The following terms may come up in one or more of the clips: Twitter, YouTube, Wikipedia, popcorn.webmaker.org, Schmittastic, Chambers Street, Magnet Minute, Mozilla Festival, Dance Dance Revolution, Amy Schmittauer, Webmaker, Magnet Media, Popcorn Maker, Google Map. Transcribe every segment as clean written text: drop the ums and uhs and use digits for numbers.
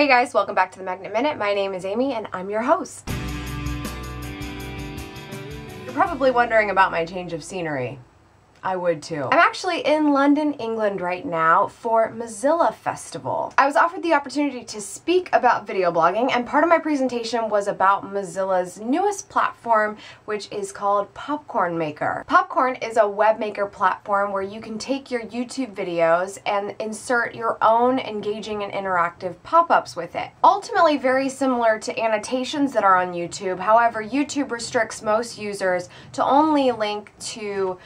Hey guys, welcome back to the Magnet Minute. My name is Amy and I'm your host. You're probably wondering about my change of scenery. I would too. I'm actually in London, England right now for Mozilla Festival. I was offered the opportunity to speak about video blogging, and part of my presentation was about Mozilla's newest platform, which is called Popcorn Maker. Popcorn is a webmaker platform where you can take your YouTube videos and insert your own engaging and interactive pop-ups with it. Ultimately very similar to annotations that are on YouTube. However, YouTube restricts most users to only link to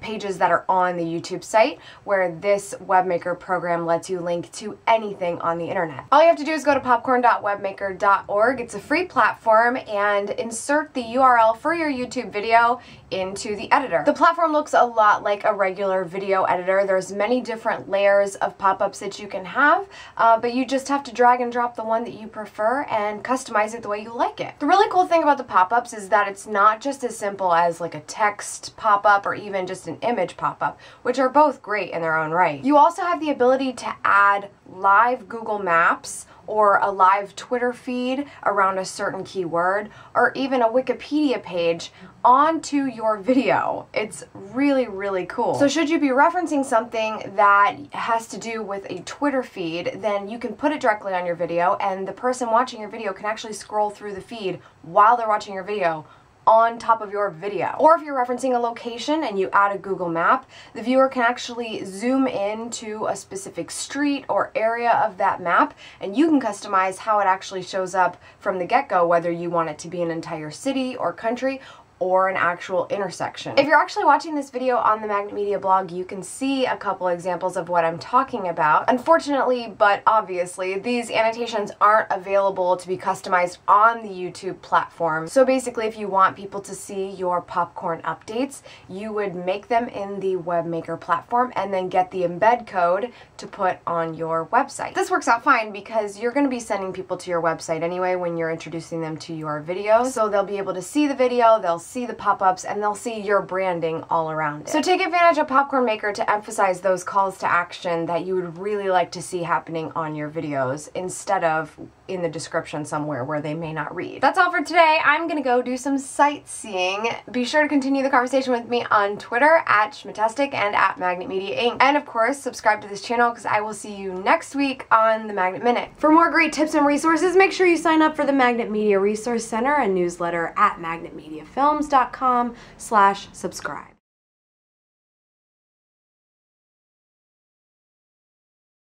pages that are on the YouTube site, where this webmaker program lets you link to anything on the internet. All you have to do is go to popcorn.webmaker.org. It's a free platform, and insert the URL for your YouTube video into the editor. The platform looks a lot like a regular video editor. There's many different layers of pop-ups that you can have, but you just have to drag and drop the one that you prefer and customize it the way you like it. The really cool thing about the pop-ups is that it's not just as simple as like a text pop-up or even just an image pop-up, which are both great in their own right. You also have the ability to add live Google Maps or a live Twitter feed around a certain keyword, or even a Wikipedia page onto your video. It's really, really cool. So should you be referencing something that has to do with a Twitter feed, then you can put it directly on your video, and the person watching your video can actually scroll through the feed while they're watching your video on top of your video. Or if you're referencing a location and you add a Google Map, the viewer can actually zoom in to a specific street or area of that map, and you can customize how it actually shows up from the get-go, whether you want it to be an entire city or country or an actual intersection. If you're actually watching this video on the Magnet Media blog, you can see a couple examples of what I'm talking about. Unfortunately, but obviously, these annotations aren't available to be customized on the YouTube platform. So basically, if you want people to see your popcorn updates, you would make them in the Webmaker platform and then get the embed code to put on your website. This works out fine because you're gonna be sending people to your website anyway when you're introducing them to your video. So they'll be able to see the video, they'll see the pop-ups, and they'll see your branding all around it. So take advantage of Popcorn Maker to emphasize those calls to action that you would really like to see happening on your videos instead of in the description somewhere where they may not read. That's all for today. I'm gonna go do some sightseeing. Be sure to continue the conversation with me on Twitter at Schmittastic and at Magnet Media Inc. And of course, subscribe to this channel because I will see you next week on the Magnet Minute. For more great tips and resources, make sure you sign up for the Magnet Media Resource Center and newsletter at magnetmediafilm.com/subscribe.